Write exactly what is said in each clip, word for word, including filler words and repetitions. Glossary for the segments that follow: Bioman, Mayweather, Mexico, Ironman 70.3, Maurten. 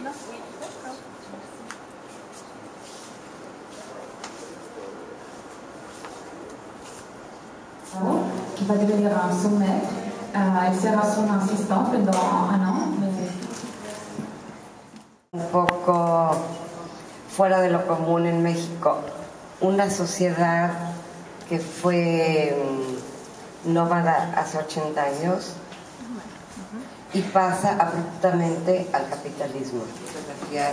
Marina? Oui, d'accord. Merci. Qui va devenir un sommet. Euh, elle sera son assistante pendant un an. Mais... Un poco fuera de lo común en México. Una sociedad que fue nómada hace ochenta años y pasa abruptamente al capitalismo. Fotografiar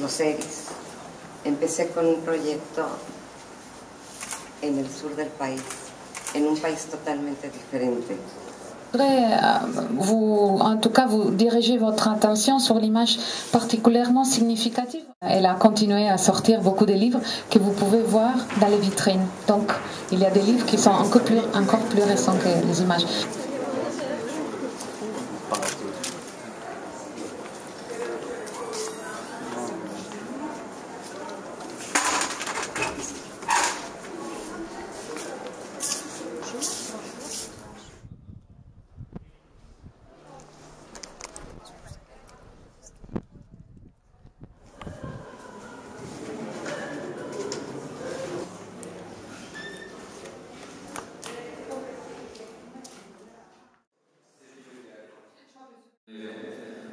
los seres. Empecé con un proyecto en el sur del país, en un país totalmente diferente. Vous, en tout cas, vous dirigez votre attention sur l'image particulièrement significative. Elle a continué à sortir beaucoup de livres que vous pouvez voir dans les vitrines. Donc, il y a des livres qui sont encore plus, encore plus récents que les images.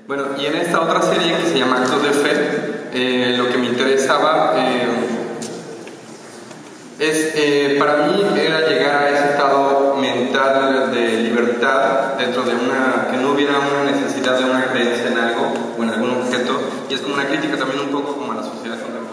Bueno, y en esta otra serie que se llama Actos de Fe, eh, lo que me interesaba eh, es, eh, para mí era llegar a ese estado mental de libertad dentro de una, que no hubiera una necesidad de una creencia en algo o en algún objeto, y es como una crítica también un poco como a la sociedad contemporánea.